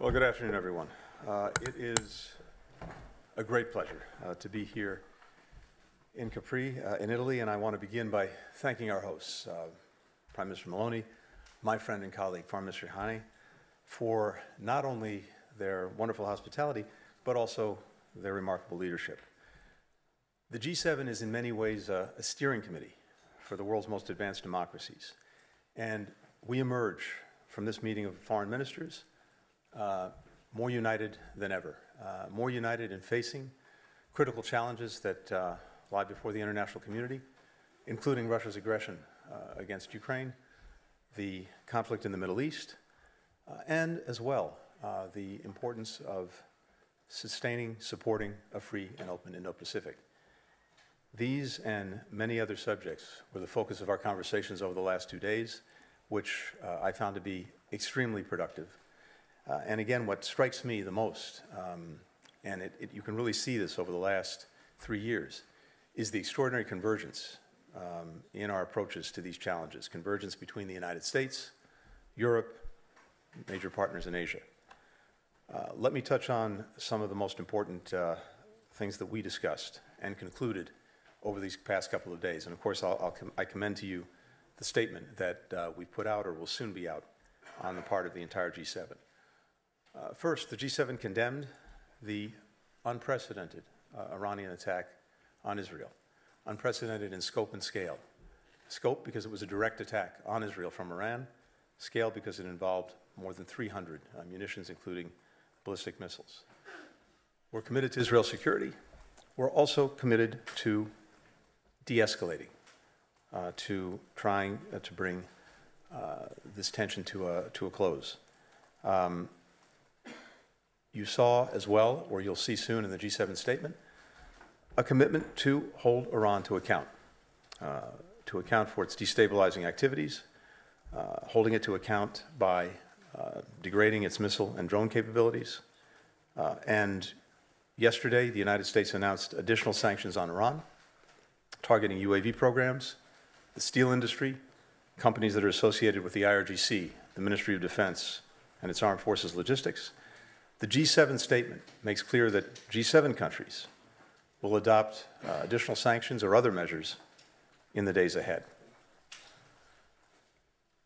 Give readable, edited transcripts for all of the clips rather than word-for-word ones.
Well, good afternoon, everyone. It is a great pleasure to be here in Capri, in Italy, and I want to begin by thanking our hosts, Prime Minister Meloni, my friend and colleague, Foreign Minister Tajani, for not only their wonderful hospitality, but also their remarkable leadership. The G7 is in many ways a steering committee for the world's most advanced democracies, and we emerge from this meeting of foreign ministers more united than ever, more united in facing critical challenges that lie before the international community, including Russia's aggression against Ukraine, the conflict in the Middle East, and as well the importance of sustaining, supporting a free and open Indo-Pacific. These and many other subjects were the focus of our conversations over the last 2 days, which I found to be extremely productive. And again, what strikes me the most, and you can really see this over the last 3 years, is the extraordinary convergence in our approaches to these challenges, convergence between the United States, Europe, major partners in Asia. Let me touch on some of the most important things that we discussed and concluded over these past couple of days. And of course, I commend to you the statement that we put out or will soon be out on the part of the entire G7. First, the G7 condemned the unprecedented Iranian attack on Israel, unprecedented in scope and scale. Scope because it was a direct attack on Israel from Iran, scale because it involved more than 300 munitions, including ballistic missiles. We're committed to Israel's security. We're also committed to de-escalating, to trying to bring this tension to a close. You saw as well, or you'll see soon in the G7 statement, a commitment to hold Iran to account for its destabilizing activities, holding it to account by degrading its missile and drone capabilities. And yesterday, the United States announced additional sanctions on Iran, targeting UAV programs, the steel industry, companies that are associated with the IRGC, the Ministry of Defense, and its Armed Forces Logistics. The G7 statement makes clear that G7 countries will adopt additional sanctions or other measures in the days ahead.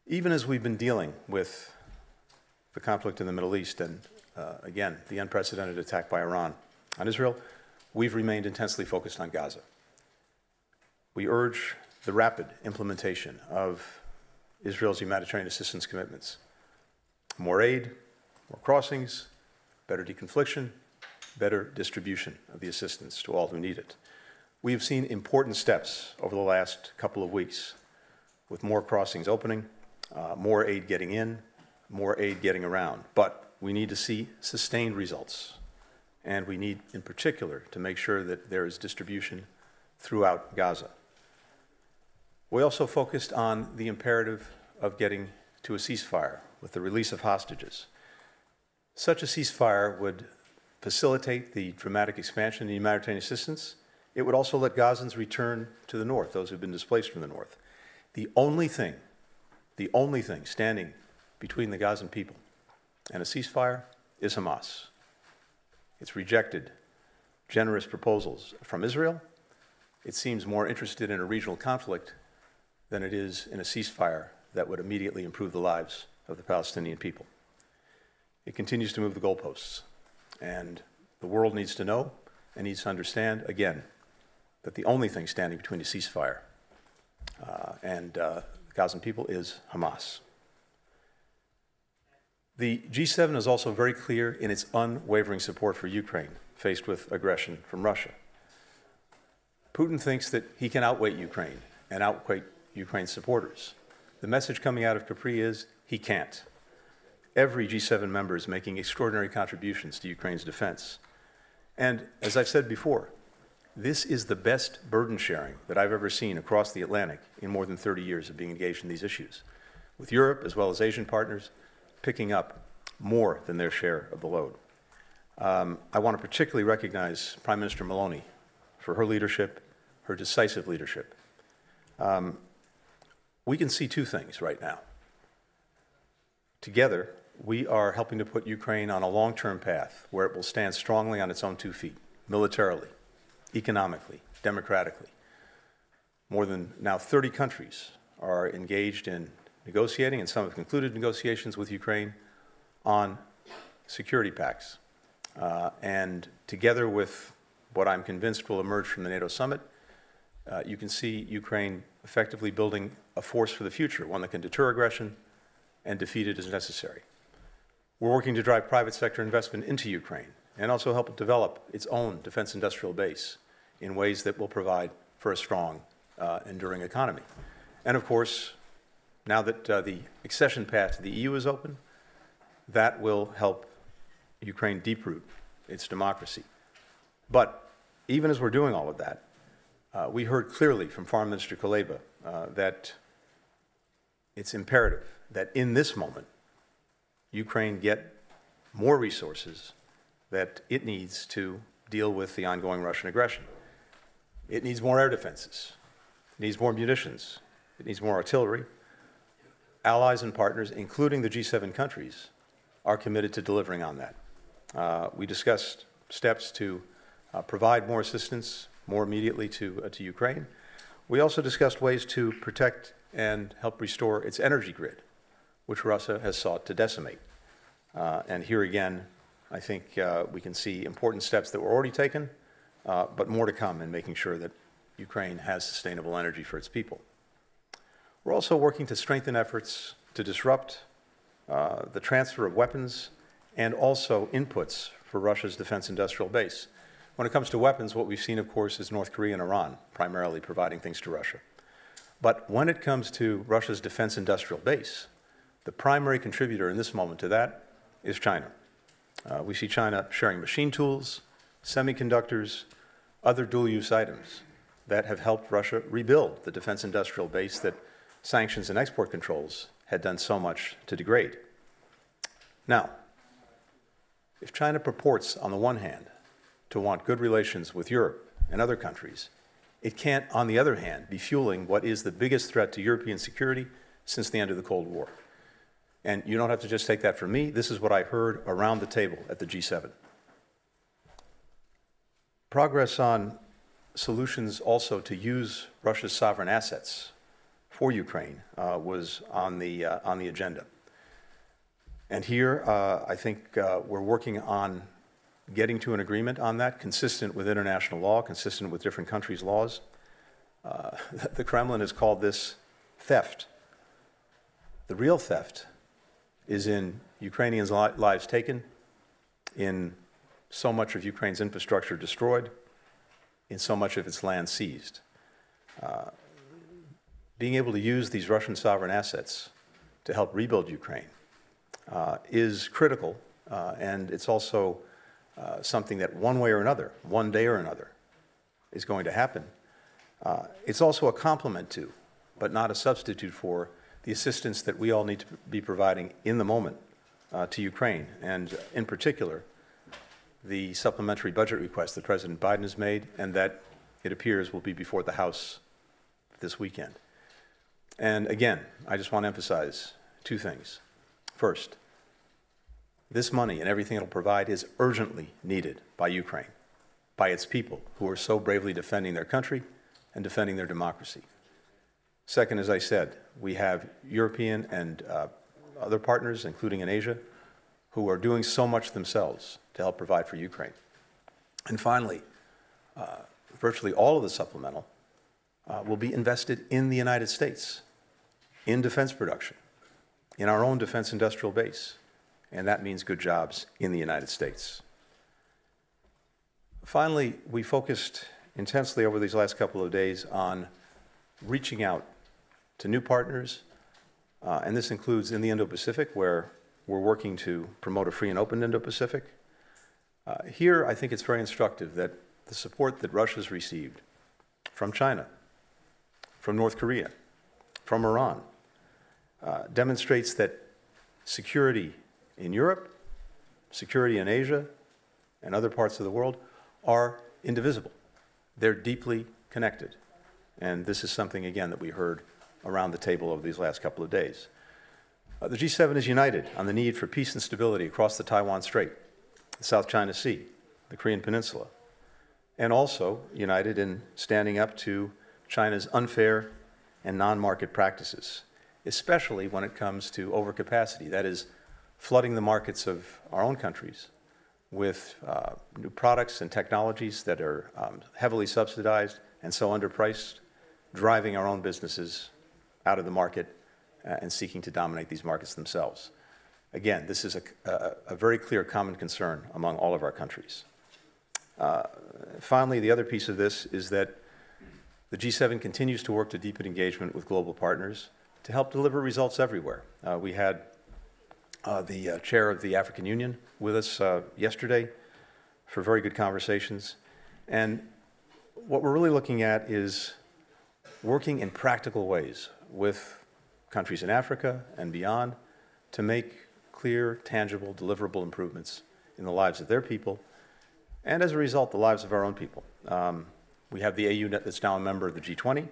Even as we've been dealing with the conflict in the Middle East and, again, the unprecedented attack by Iran on Israel, we've remained intensely focused on Gaza. We urge the rapid implementation of Israel's humanitarian assistance commitments. More aid, more crossings, better deconfliction, better distribution of the assistance to all who need it. We have seen important steps over the last couple of weeks, with more crossings opening, more aid getting in, more aid getting around. But we need to see sustained results. And we need, in particular, to make sure that there is distribution throughout Gaza. We also focused on the imperative of getting to a ceasefire with the release of hostages. Such a ceasefire would facilitate the dramatic expansion of humanitarian assistance. It would also let Gazans return to the north, those who've been displaced from the north. The only thing standing between the Gazan people and a ceasefire is Hamas. It's rejected generous proposals from Israel. It seems more interested in a regional conflict than it is in a ceasefire that would immediately improve the lives of the Palestinian people. It continues to move the goalposts, and the world needs to know and needs to understand, again, that the only thing standing between a ceasefire and the Gazan people is Hamas. The G7 is also very clear in its unwavering support for Ukraine, faced with aggression from Russia. Putin thinks that he can outweigh Ukraine and outweigh Ukraine's supporters. The message coming out of Capri is he can't. Every G7 member is making extraordinary contributions to Ukraine's defense. And as I've said before, this is the best burden sharing that I've ever seen across the Atlantic in more than 30 years of being engaged in these issues, with Europe as well as Asian partners picking up more than their share of the load. I want to particularly recognize Prime Minister Meloni for her leadership, her decisive leadership. We can see two things right now. Together, we are helping to put Ukraine on a long-term path where it will stand strongly on its own two feet, militarily, economically, democratically. More than now 30 countries are engaged in negotiating, and some have concluded negotiations with Ukraine on security pacts. And together with what I'm convinced will emerge from the NATO summit, you can see Ukraine effectively building a force for the future, one that can deter aggression and defeat it as necessary. We're working to drive private sector investment into Ukraine and also help it develop its own defense industrial base in ways that will provide for a strong, enduring economy. And of course, now that the accession path to the EU is open, that will help Ukraine deep-root its democracy. But even as we're doing all of that, we heard clearly from Foreign Minister Kuleba that it's imperative that in this moment, Ukraine get more resources that it needs to deal with the ongoing Russian aggression. It needs more air defenses. It needs more munitions. It needs more artillery. Allies and partners, including the G7 countries, are committed to delivering on that. We discussed steps to provide more assistance more immediately to Ukraine. We also discussed ways to protect and help restore its energy grid, which Russia has sought to decimate. And here again, I think we can see important steps that were already taken, but more to come in making sure that Ukraine has sustainable energy for its people. We're also working to strengthen efforts to disrupt the transfer of weapons and also inputs for Russia's defense industrial base. When it comes to weapons, what we've seen, of course, is North Korea and Iran primarily providing things to Russia. But when it comes to Russia's defense industrial base, the primary contributor in this moment to that is China. We see China sharing machine tools, semiconductors, other dual-use items that have helped Russia rebuild the defense industrial base that sanctions and export controls had done so much to degrade. Now, if China purports, on the one hand, to want good relations with Europe and other countries, it can't, on the other hand, be fueling what is the biggest threat to European security since the end of the Cold War. And you don't have to just take that from me. This is what I heard around the table at the G7. Progress on solutions also to use Russia's sovereign assets for Ukraine was on the agenda. And here, I think we're working on getting to an agreement on that, consistent with international law, consistent with different countries' laws. The Kremlin has called this theft. The real theft is in Ukrainians' lives taken, in so much of Ukraine's infrastructure destroyed, in so much of its land seized. Being able to use these Russian sovereign assets to help rebuild Ukraine is critical, and it's also something that one way or another, one day or another, is going to happen. It's also a complement to, but not a substitute for, the assistance that we all need to be providing in the moment to Ukraine, and in particular, the supplementary budget request that President Biden has made and that it appears will be before the House this weekend. And again, I just want to emphasize two things. First, this money and everything it will provide is urgently needed by Ukraine, by its people who are so bravely defending their country and defending their democracy. Second, as I said, we have European and other partners, including in Asia, who are doing so much themselves to help provide for Ukraine. And finally, virtually all of the supplemental will be invested in the United States, in defense production, in our own defense industrial base. And that means good jobs in the United States. Finally, we focused intensely over these last couple of days on reaching out to new partners, and this includes in the Indo-Pacific, where we're working to promote a free and open Indo-Pacific. Here, I think it's very instructive that the support that Russia's received from China, from North Korea, from Iran, demonstrates that security in Europe, security in Asia, and other parts of the world are indivisible. They're deeply connected. And this is something, again, that we heard around the table over these last couple of days. The G7 is united on the need for peace and stability across the Taiwan Strait, the South China Sea, the Korean Peninsula, and also united in standing up to China's unfair and non-market practices, especially when it comes to overcapacity, that is, flooding the markets of our own countries with new products and technologies that are heavily subsidized and so underpriced, driving our own businesses out of the market and seeking to dominate these markets themselves. Again, this is a very clear common concern among all of our countries. Finally, the other piece of this is that the G7 continues to work to deepen engagement with global partners to help deliver results everywhere. We had the chair of the African Union with us yesterday for very good conversations. And what we're really looking at is working in practical ways with countries in Africa and beyond to make clear, tangible, deliverable improvements in the lives of their people and, as a result, the lives of our own people. We have the AU that's now a member of the G20.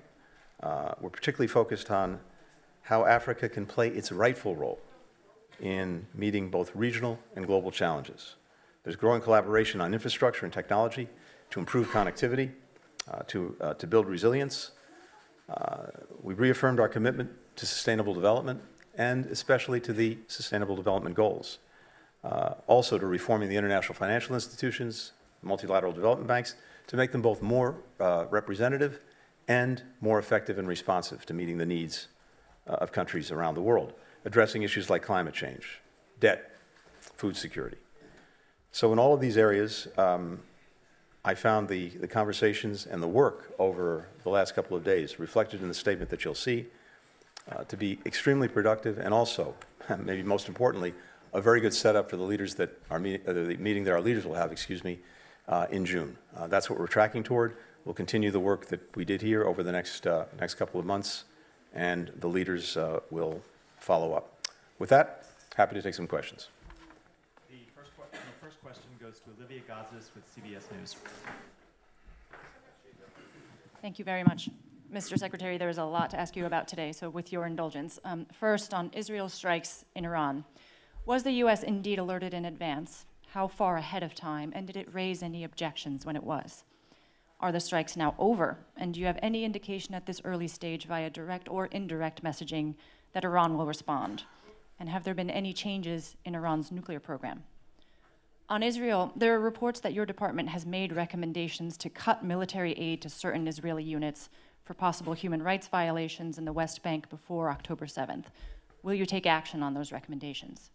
We're particularly focused on how Africa can play its rightful role in meeting both regional and global challenges. There's growing collaboration on infrastructure and technology to improve connectivity, to build resilience. We reaffirmed our commitment to sustainable development and especially to the Sustainable Development Goals. Also to reforming the international financial institutions, multilateral development banks, to make them both more representative and more effective and responsive to meeting the needs of countries around the world, addressing issues like climate change, debt, food security. So in all of these areas, I found the conversations and the work over the last couple of days reflected in the statement that you'll see to be extremely productive and also, maybe most importantly, a very good setup for the leaders that are the meeting that our leaders will have, in June. That's what we're tracking toward. We'll continue the work that we did here over the next couple of months, and the leaders will follow up. With that, happy to take some questions. The first question goes to Olivia Gazis with CBS News. Thank you very much. Mr. Secretary, there is a lot to ask you about today, so with your indulgence. First, on Israel's strikes in Iran. Was the U.S. indeed alerted in advance? How far ahead of time? And did it raise any objections when it was? Are the strikes now over? And do you have any indication at this early stage via direct or indirect messaging that Iran will respond? And have there been any changes in Iran's nuclear program? On Israel, there are reports that your department has made recommendations to cut military aid to certain Israeli units for possible human rights violations in the West Bank before October 7th. Will you take action on those recommendations?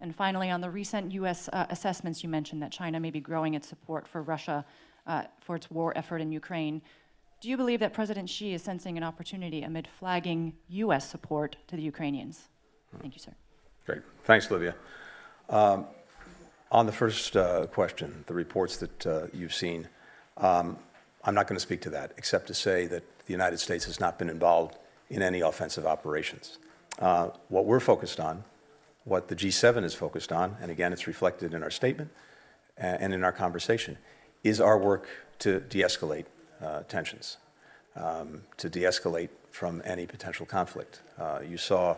And finally, on the recent U.S. Assessments, you mentioned that China may be growing its support for Russia for its war effort in Ukraine. Do you believe that President Xi is sensing an opportunity amid flagging U.S. support to the Ukrainians? Thank you, sir. Great. Thanks, Olivia. On the first question, the reports that you've seen, I'm not going to speak to that, except to say that the United States has not been involved in any offensive operations. What we're focused on, what the G7 is focused on, and again, it's reflected in our statement and in our conversation, is our work to de-escalate tensions, to de-escalate from any potential conflict. You saw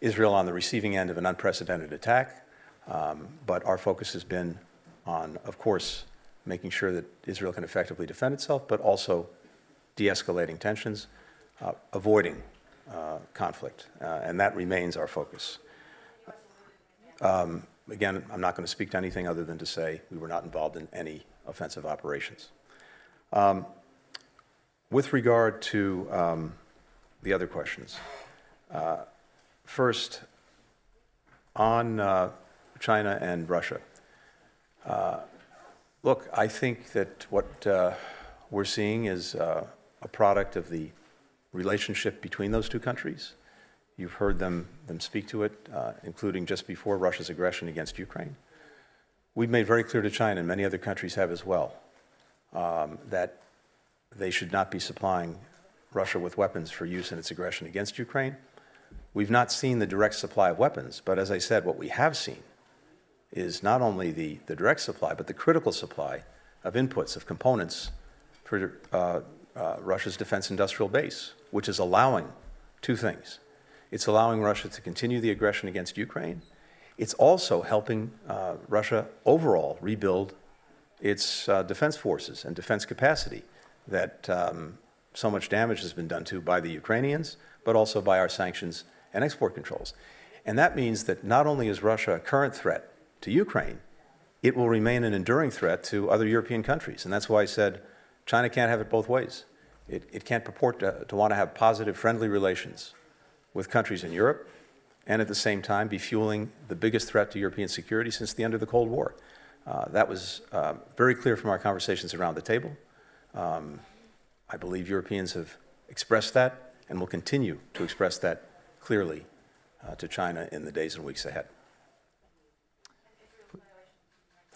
Israel on the receiving end of an unprecedented attack, but our focus has been on, of course, making sure that Israel can effectively defend itself, but also de-escalating tensions, avoiding conflict, and that remains our focus. Again, I'm not going to speak to anything other than to say we were not involved in any offensive operations. With regard to the other questions, first, on China and Russia, look, I think that what we're seeing is a product of the relationship between those two countries. You've heard them speak to it, including just before Russia's aggression against Ukraine. We've made very clear to China, and many other countries have as well, that they should not be supplying Russia with weapons for use in its aggression against Ukraine. We've not seen the direct supply of weapons, but as I said, what we have seen is not only the direct supply, but the critical supply of inputs, of components for Russia's defense industrial base, which is allowing two things. It's allowing Russia to continue the aggression against Ukraine. It's also helping Russia overall rebuild its defense forces and defense capacity that so much damage has been done to by the Ukrainians, but also by our sanctions and export controls. And that means that not only is Russia a current threat to Ukraine, it will remain an enduring threat to other European countries. And that's why I said China can't have it both ways. It can't purport to want to have positive, friendly relations with countries in Europe and at the same time be fueling the biggest threat to European security since the end of the Cold War. That was very clear from our conversations around the table. I believe Europeans have expressed that and will continue to express that clearly to China in the days and weeks ahead.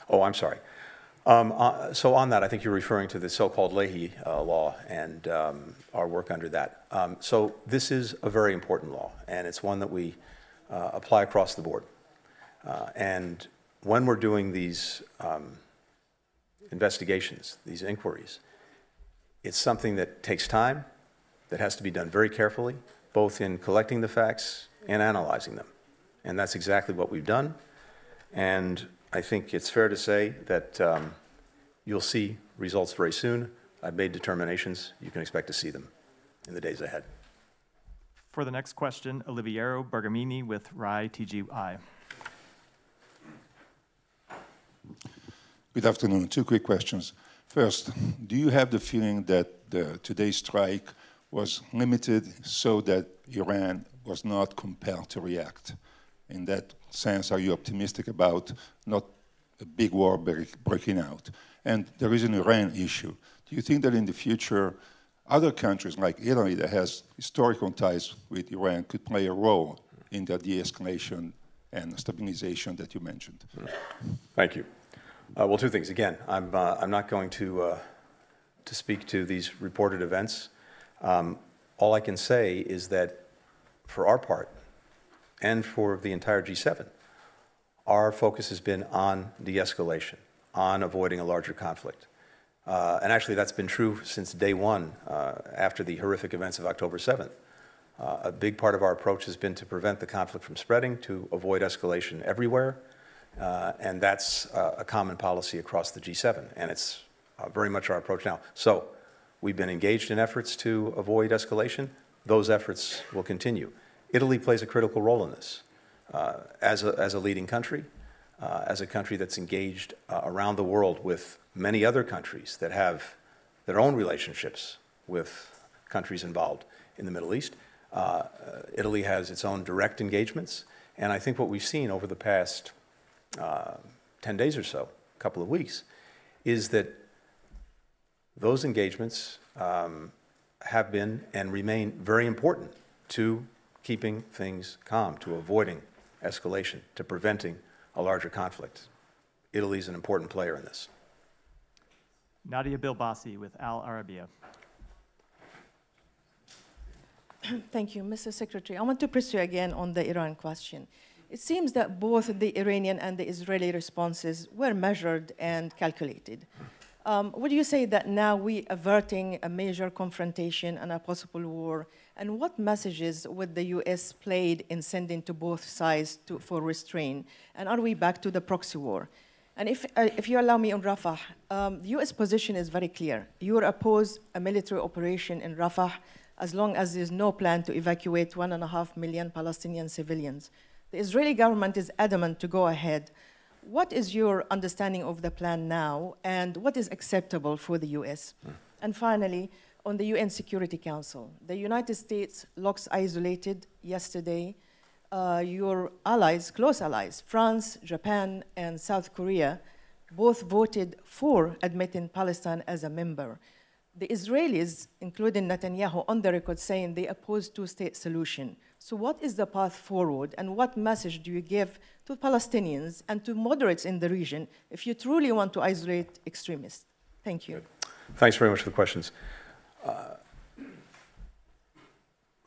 Oh, I'm sorry. So on that, I think you're referring to the so-called Leahy law and our work under that. So this is a very important law, and it's one that we apply across the board. And when we're doing these investigations, these inquiries, it's something that takes time, that has to be done very carefully, both in collecting the facts and analyzing them. And that's exactly what we've done. And I think it's fair to say that you'll see results very soon. I've made determinations. You can expect to see them in the days ahead. For the next question, Oliviero Bergamini with RAI TGI. Good afternoon. Two quick questions. First, do you have the feeling that today's strike was limited so that Iran was not compelled to react? In that sense, are you optimistic about not a big war breaking out? And there is an Iran issue. Do you think that in the future, other countries like Italy that has historical ties with Iran could play a role in the de-escalation and stabilization that you mentioned? Thank you. Well, two things. Again, I'm not going to speak to these reported events. All I can say is that for our part, and for the entire G7, our focus has been on de-escalation, on avoiding a larger conflict. And actually, that's been true since day one after the horrific events of October 7th. A big part of our approach has been to prevent the conflict from spreading, to avoid escalation everywhere. And that's a common policy across the G7, and it's very much our approach now. So we've been engaged in efforts to avoid escalation. Those efforts will continue. Italy plays a critical role in this as a leading country, as a country that's engaged around the world with many other countries that have their own relationships with countries involved in the Middle East. Italy has its own direct engagements, and I think what we've seen over the past 10 days or so, a couple of weeks, is that those engagements have been and remain very important to keeping things calm, to avoiding escalation, to preventing a larger conflict. Italy is an important player in this. Nadia Bilbasi with Al Arabiya. Thank you, Mr. Secretary. I want to pursue again on the Iran question. It seems that both the Iranian and the Israeli responses were measured and calculated. Would you say that now we are averting a major confrontation and a possible war? And what messages would the U.S. played in sending to both sides for restraint? And are we back to the proxy war? And if you allow me on Rafah, the U.S. position is very clear. You oppose a military operation in Rafah as long as there's no plan to evacuate 1.5 million Palestinian civilians. The Israeli government is adamant to go ahead. What is your understanding of the plan now, and what is acceptable for the U.S.? And finally, on the UN Security Council, the United States looks isolated yesterday. Your allies, close allies, France, Japan, and South Korea, both voted for admitting Palestine as a member. The Israelis, including Netanyahu, on the record saying they oppose two-state solution. So what is the path forward, and what message do you give to Palestinians and to moderates in the region if you truly want to isolate extremists? Thank you. Thanks very much for the questions.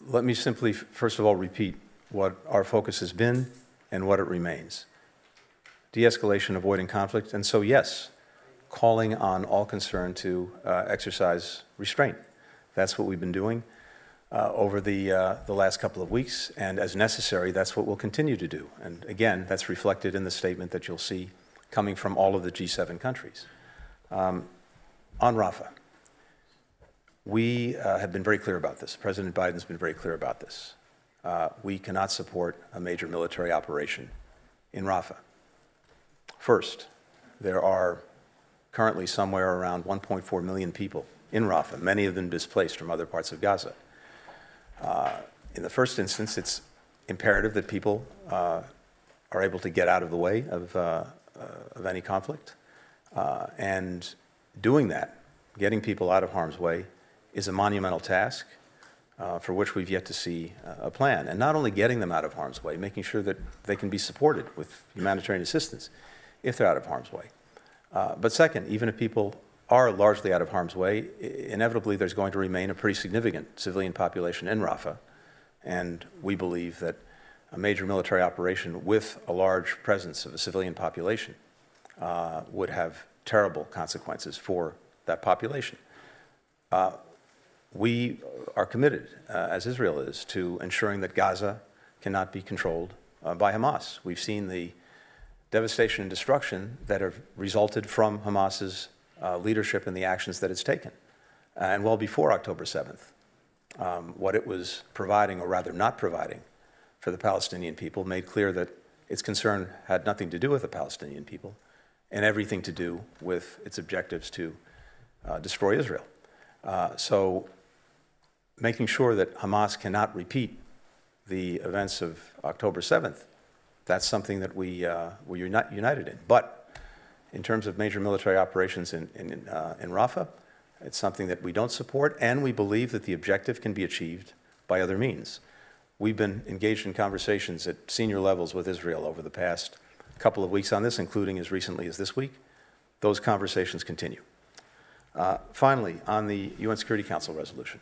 Let me simply, first of all, repeat what our focus has been and what it remains. De-escalation, avoiding conflict, and so yes, calling on all concerned to exercise restraint. That's what we've been doing. over the last couple of weeks, and as necessary, that's what we'll continue to do. And again, that's reflected in the statement that you'll see coming from all of the G7 countries. On Rafah, we have been very clear about this. President Biden's been very clear about this. We cannot support a major military operation in Rafah. First, there are currently somewhere around 1.4 million people in Rafah, many of them displaced from other parts of Gaza. In the first instance, it's imperative that people are able to get out of the way of any conflict. And doing that, getting people out of harm's way, is a monumental task for which we've yet to see a plan. And not only getting them out of harm's way, making sure that they can be supported with humanitarian assistance if they're out of harm's way. But second, even if people are largely out of harm's way, inevitably there's going to remain a pretty significant civilian population in Rafah. And we believe that a major military operation with a large presence of a civilian population would have terrible consequences for that population. We are committed, as Israel is, to ensuring that Gaza cannot be controlled by Hamas. We've seen the devastation and destruction that have resulted from Hamas's leadership and the actions that it's taken. And well before October 7th, what it was providing, or rather not providing, for the Palestinian people made clear that its concern had nothing to do with the Palestinian people and everything to do with its objectives to destroy Israel. So making sure that Hamas cannot repeat the events of October 7th, that's something that we're united in. But in terms of major military operations in Rafah, it's something that we don't support, and we believe that the objective can be achieved by other means. We've been engaged in conversations at senior levels with Israel over the past couple of weeks on this, including as recently as this week. Those conversations continue. Finally, on the UN Security Council resolution.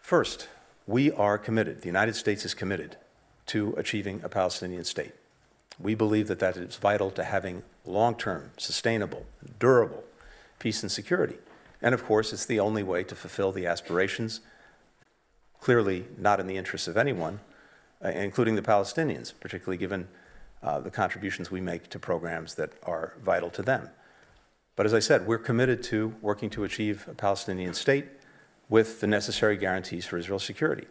First, we are committed, the United States is committed to achieving a Palestinian state. We believe that that is vital to having long-term, sustainable, durable peace and security. And of course, it's the only way to fulfill the aspirations, clearly not in the interests of anyone, including the Palestinians, particularly given the contributions we make to programs that are vital to them. But as I said, we're committed to working to achieve a Palestinian state with the necessary guarantees for Israel's security.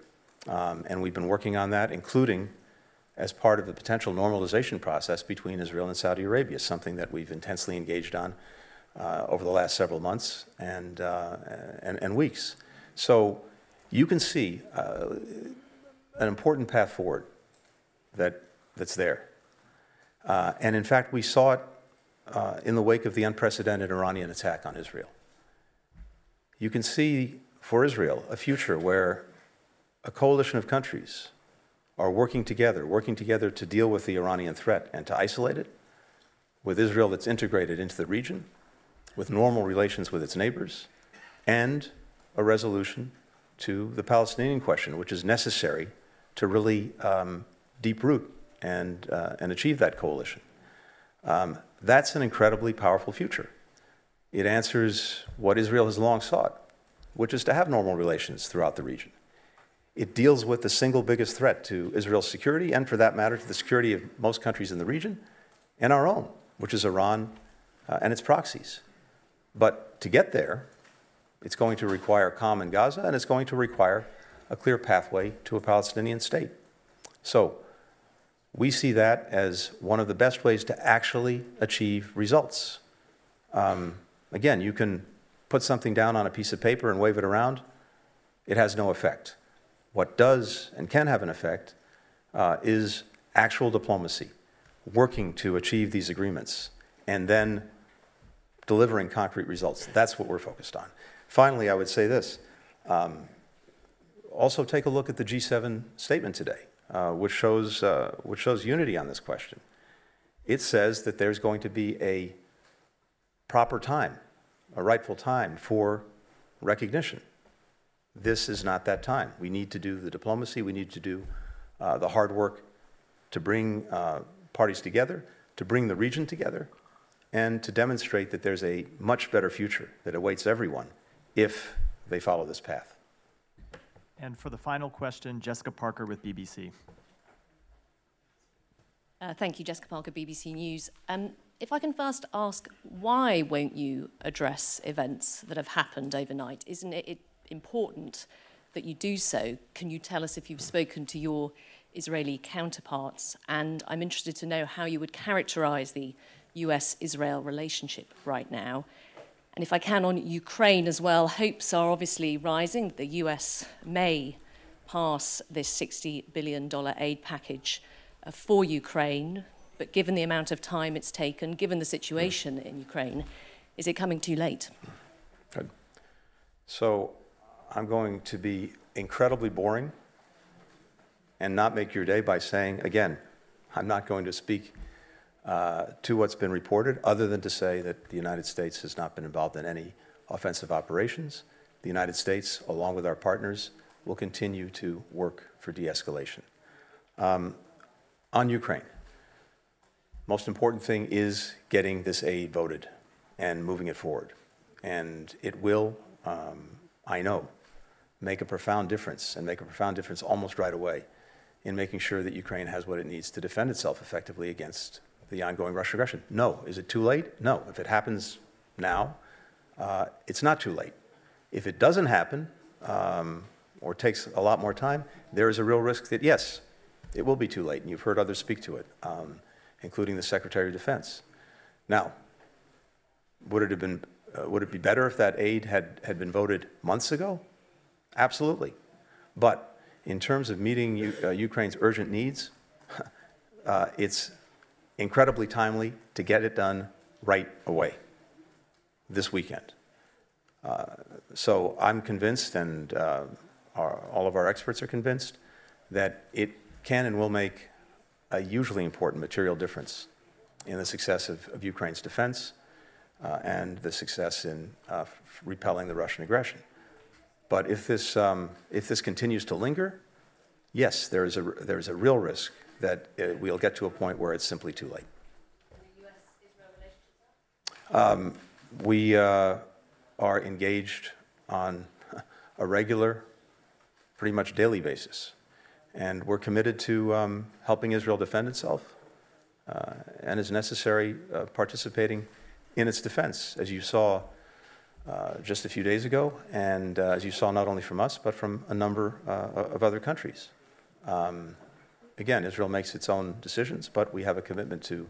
And we've been working on that, including as part of the potential normalization process between Israel and Saudi Arabia, something that we've intensely engaged on over the last several months and weeks. So you can see an important path forward that's there. And in fact, we saw it in the wake of the unprecedented Iranian attack on Israel. You can see for Israel a future where a coalition of countries are working together to deal with the Iranian threat and to isolate it, with Israel that's integrated into the region, with normal relations with its neighbors, and a resolution to the Palestinian question, which is necessary to really deep root and achieve that coalition. That's an incredibly powerful future. It answers what Israel has long sought, which is to have normal relations throughout the region. It deals with the single biggest threat to Israel's security, and for that matter, to the security of most countries in the region, and our own, which is Iran and its proxies. But to get there, it's going to require calm in Gaza, and it's going to require a clear pathway to a Palestinian state. So we see that as one of the best ways to actually achieve results. Again, you can put something down on a piece of paper and wave it around. It has no effect. What does and can have an effect is actual diplomacy, working to achieve these agreements, and then delivering concrete results. That's what we're focused on. Finally, I would say this. Also take a look at the G7 statement today. Which shows unity on this question. It says that there's going to be a proper time, a rightful time for recognition. This is not that time. We need to do the diplomacy. We need to do the hard work to bring parties together, to bring the region together, and to demonstrate that there's a much better future that awaits everyone if they follow this path. And for the final question, Jessica Parker with BBC. Thank you, Jessica Parker, BBC News. If I can first ask, why won't you address events that have happened overnight? Isn't it important that you do so? Can you tell us if you've spoken to your Israeli counterparts? And I'm interested to know how you would characterize the US-Israel relationship right now. And if I can, on Ukraine as well, hopes are obviously rising that the US may pass this $60 billion aid package for Ukraine. But given the amount of time it's taken, given the situation in Ukraine, is it coming too late? Good. So I'm going to be incredibly boring and not make your day by saying, again, I'm not going to speak to what's been reported, other than to say that the United States has not been involved in any offensive operations. The United States, along with our partners, will continue to work for de-escalation. On Ukraine, most important thing is getting this aid voted and moving it forward. And it will, I know, make a profound difference, and make a profound difference almost right away in making sure that Ukraine has what it needs to defend itself effectively against the ongoing Russian aggression. No. Is it too late? No. If it happens now, it's not too late. If it doesn't happen, or takes a lot more time, there is a real risk that, yes, it will be too late, and you've heard others speak to it, including the Secretary of Defense. Now, would it be better if that aid had been voted months ago? Absolutely. But in terms of meeting Ukraine's urgent needs, it's incredibly timely to get it done right away, this weekend. So I'm convinced, and all of our experts are convinced, that it can and will make a hugely important material difference in the success of Ukraine's defense and the success in repelling the Russian aggression. But if this continues to linger, yes, there is a real risk that we'll get to a point where it's simply too late. The US-Israel relationship? We are engaged on a regular, pretty much daily basis. And we're committed to helping Israel defend itself and, as necessary, participating in its defense, as you saw just a few days ago, and as you saw not only from us, but from a number of other countries. Again, Israel makes its own decisions, but we have a commitment to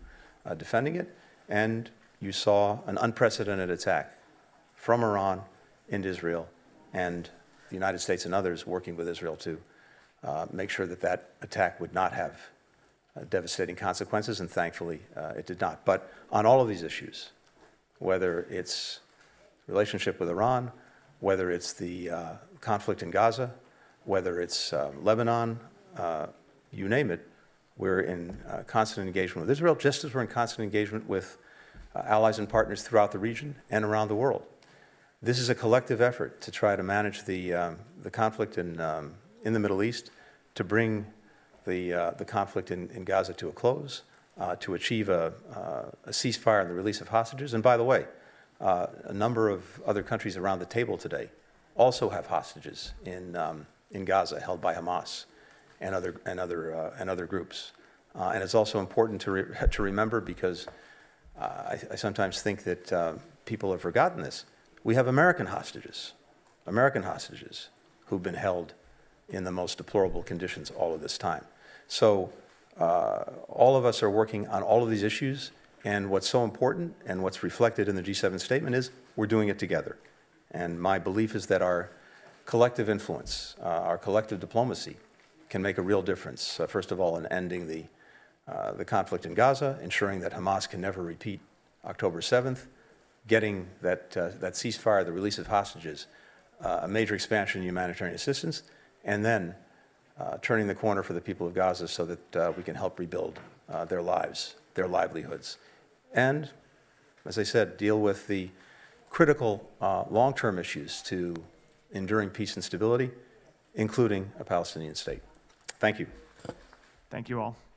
defending it. And you saw an unprecedented attack from Iran into Israel, and the United States and others working with Israel to make sure that that attack would not have devastating consequences, and thankfully it did not. But on all of these issues, whether it's relationship with Iran, whether it's the conflict in Gaza, whether it's Lebanon, you name it, we're in constant engagement with Israel, just as we're in constant engagement with allies and partners throughout the region and around the world. This is a collective effort to try to manage the conflict in the Middle East, to bring the conflict in Gaza to a close, to achieve a ceasefire and the release of hostages. And by the way, a number of other countries around the table today also have hostages in Gaza held by Hamas and other groups. And it's also important to remember, because I sometimes think that people have forgotten this. We have American hostages who've been held in the most deplorable conditions all of this time. So all of us are working on all of these issues, and what's so important and what's reflected in the G7 statement is we're doing it together. And my belief is that our collective influence, our collective diplomacy, can make a real difference, first of all, in ending the conflict in Gaza, ensuring that Hamas can never repeat October 7th, getting that ceasefire, the release of hostages, a major expansion in humanitarian assistance, and then turning the corner for the people of Gaza so that we can help rebuild their lives, their livelihoods. And, as I said, deal with the critical long-term issues to enduring peace and stability, including a Palestinian state. Thank you. Thank you all.